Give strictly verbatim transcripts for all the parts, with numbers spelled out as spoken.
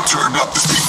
Now turn up the speakers.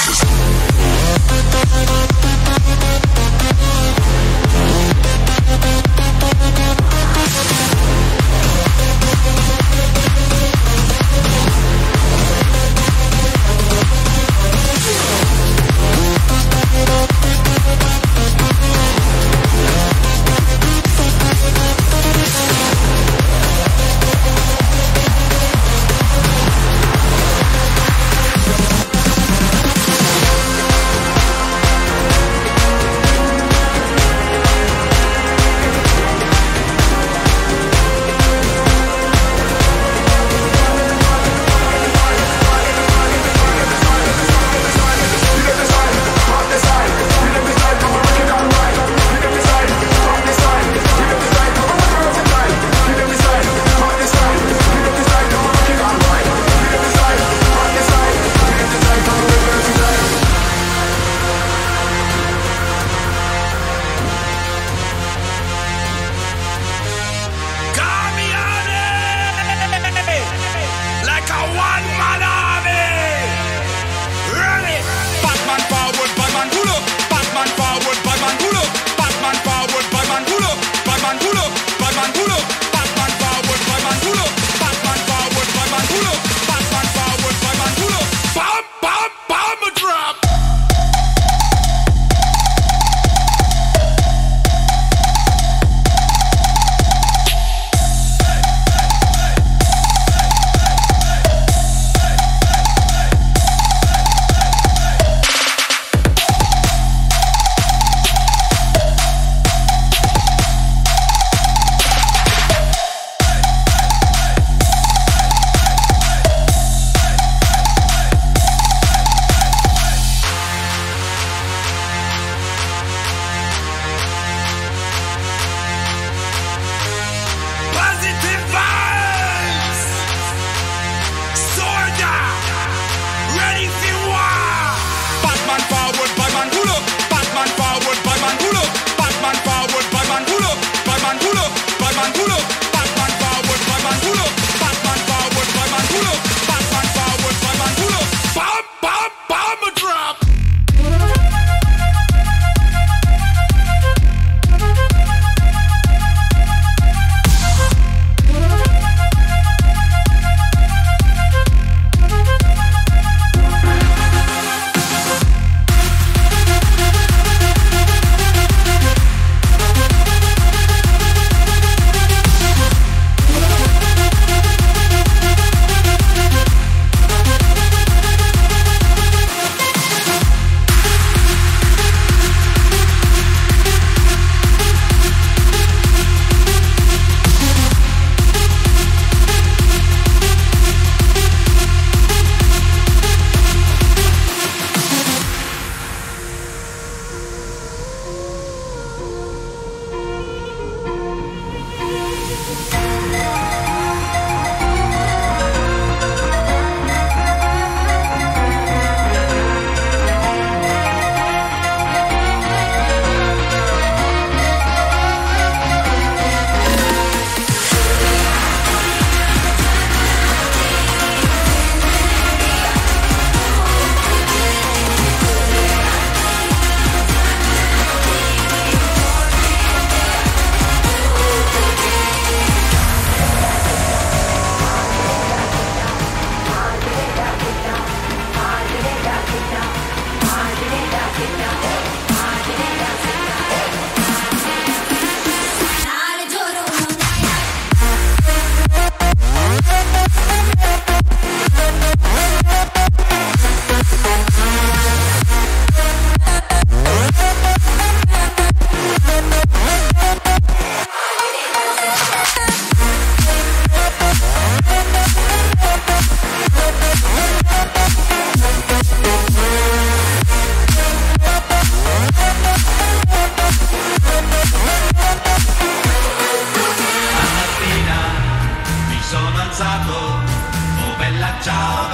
Ciao,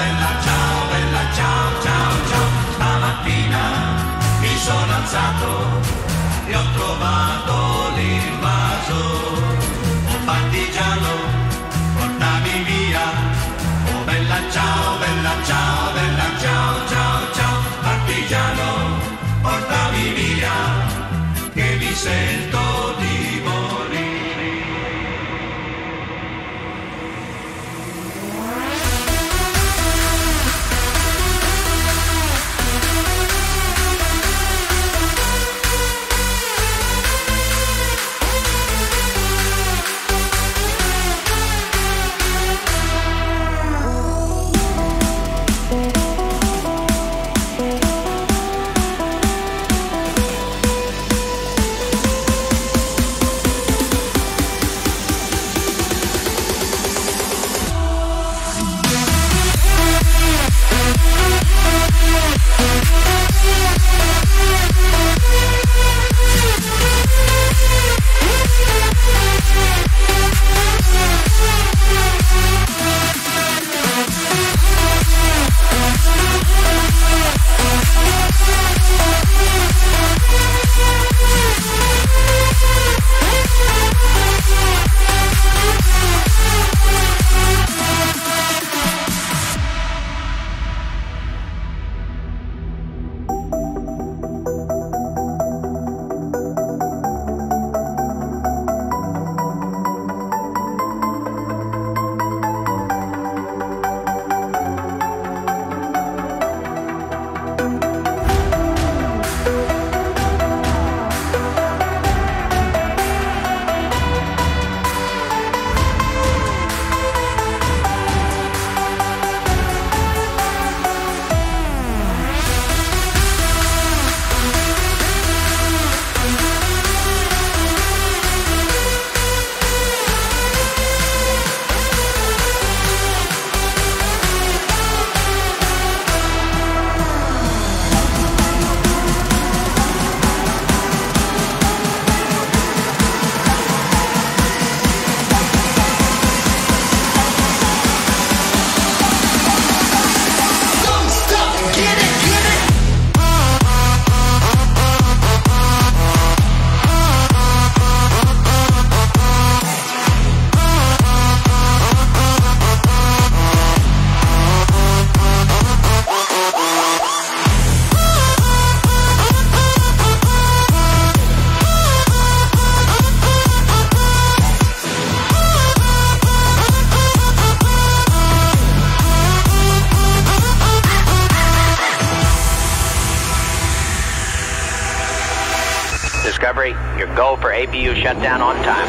bella, ciao, bella, ciao, ciao. Discovery, your go for A P U shutdown on time.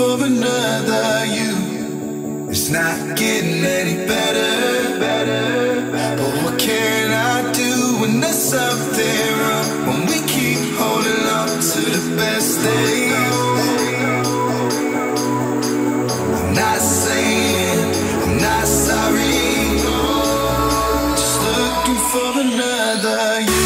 for another you. It's not getting any better, better, better. But what can I do when there's something wrong? When we keep holding on to the best thing. I'm not saying I'm not sorry, just looking for another you.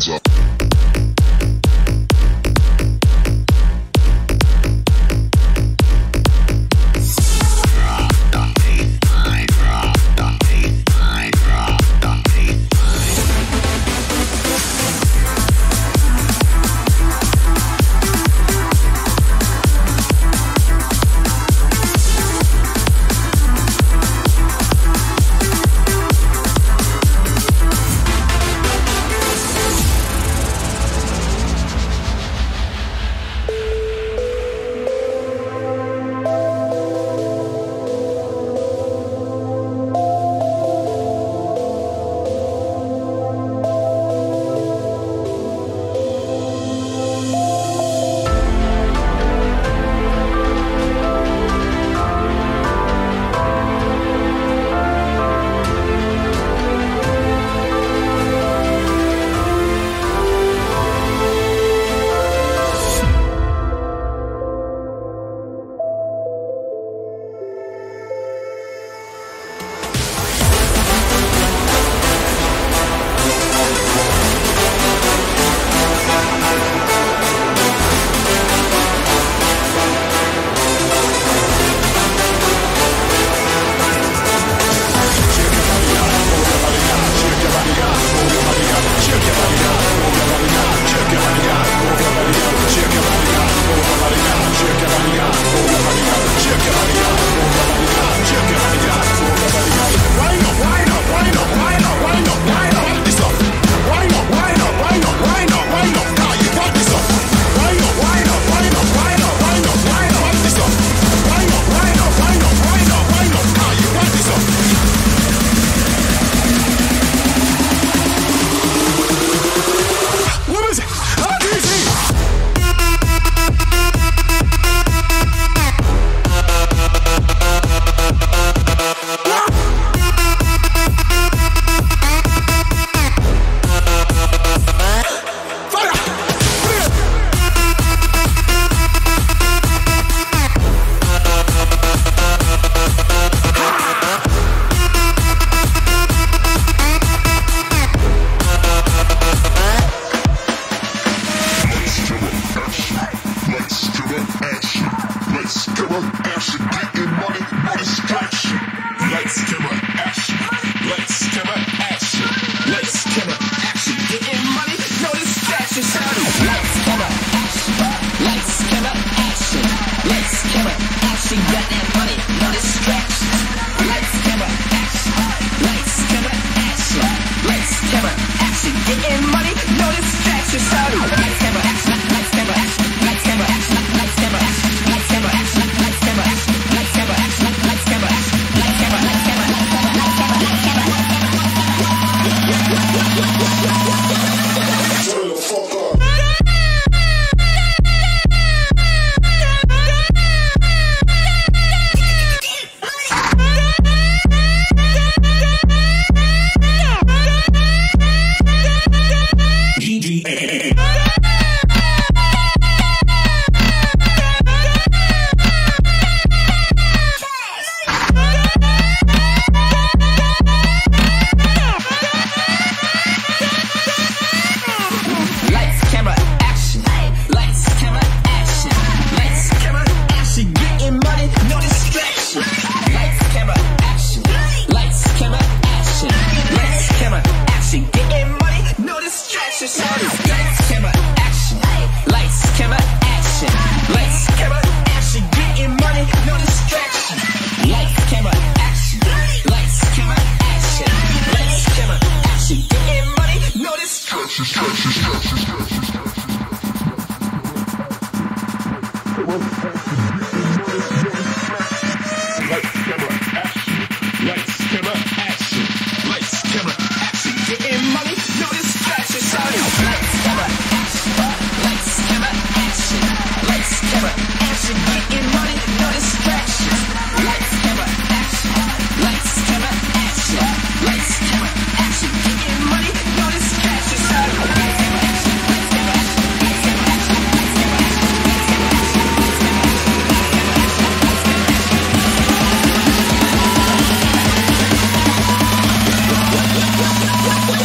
hands up. What?